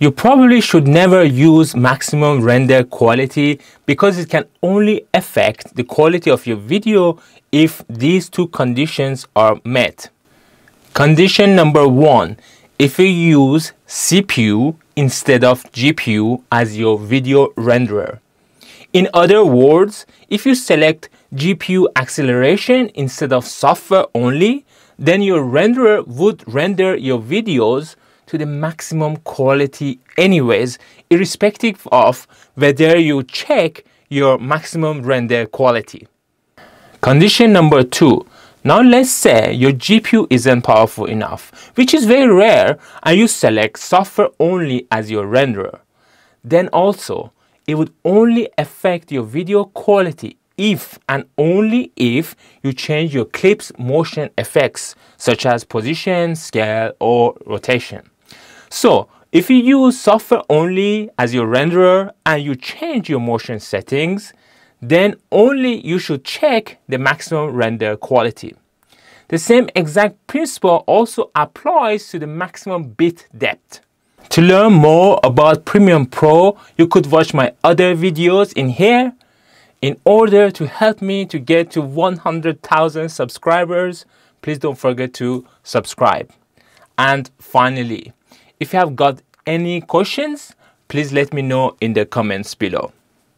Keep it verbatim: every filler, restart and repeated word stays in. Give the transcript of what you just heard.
You probably should never use maximum render quality because it can only affect the quality of your video if these two conditions are met. Condition number one, if you use C P U instead of G P U as your video renderer. In other words, if you select G P U acceleration instead of software only, then your renderer would render your videos to the maximum quality anyways, irrespective of whether you check your maximum render quality. Condition number two. Now let's say your G P U isn't powerful enough, which is very rare, and you select software only as your renderer. Then also, it would only affect your video quality if and only if you change your clip's motion effects, such as position, scale, or rotation. So, if you use software only as your renderer and you change your motion settings, then only you should check the maximum render quality. The same exact principle also applies to the maximum bit depth. To learn more about Premiere Pro, you could watch my other videos in here. In order to help me to get to one hundred thousand subscribers, please don't forget to subscribe. And finally, if you have got any questions, please let me know in the comments below.